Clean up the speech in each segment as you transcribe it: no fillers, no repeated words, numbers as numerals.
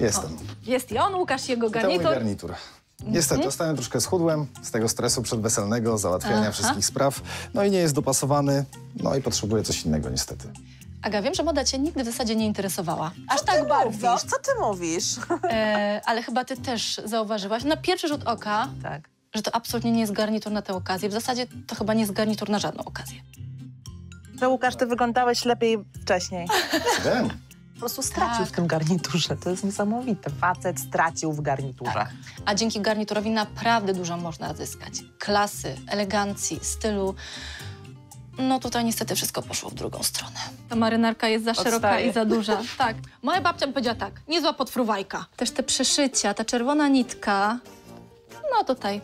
Jestem. O, jest i on, Łukasz, jego garnitur. To mój garnitur. Niestety, dostałem troszkę schudłem z tego stresu przedweselnego, załatwiania wszystkich spraw. No i nie jest dopasowany, no i potrzebuję coś innego niestety. Aga, wiem, że moda cię nigdy w zasadzie nie interesowała. Aż tak bardzo. Mówisz? Co ty mówisz? Ale chyba ty też zauważyłaś na pierwszy rzut oka, że to absolutnie nie jest garnitur na tę okazję. W zasadzie to chyba nie jest garnitur na żadną okazję. Że Łukasz, ty wyglądałeś lepiej wcześniej. Wiem. Po prostu stracił w tym garniturze. To jest niesamowite. Facet stracił w garniturze. Tak. A dzięki garniturowi naprawdę dużo można zyskać. Klasy, elegancji, stylu. No tutaj niestety wszystko poszło w drugą stronę. Ta marynarka jest za szeroka i za duża. Tak. Moja babcia powiedziała tak, niezła podfruwajka. Też te przeszycia, ta czerwona nitka. No tutaj.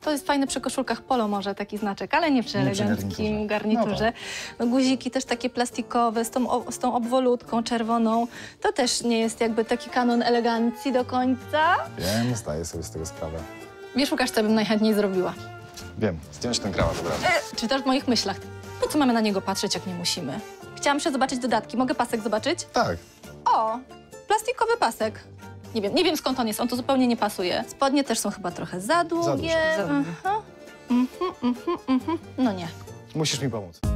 To jest fajne przy koszulkach polo może taki znaczek, ale nie przy eleganckim garniturze. No, guziki też takie plastikowe z tą obwolutką czerwoną. To też nie jest jakby taki kanon elegancji do końca. Wiem, zdaję sobie z tego sprawę. Wiesz, Łukasz, co bym najchętniej zrobiła? Wiem, zdjąć ten krawat od razu. Czytasz w moich myślach. Po co mamy na niego patrzeć, jak nie musimy? Chciałam się zobaczyć dodatki. Mogę pasek zobaczyć? Tak. O, plastikowy pasek. Nie wiem skąd on jest, on tu zupełnie nie pasuje. Spodnie też są chyba trochę za długie. No nie. Musisz mi pomóc.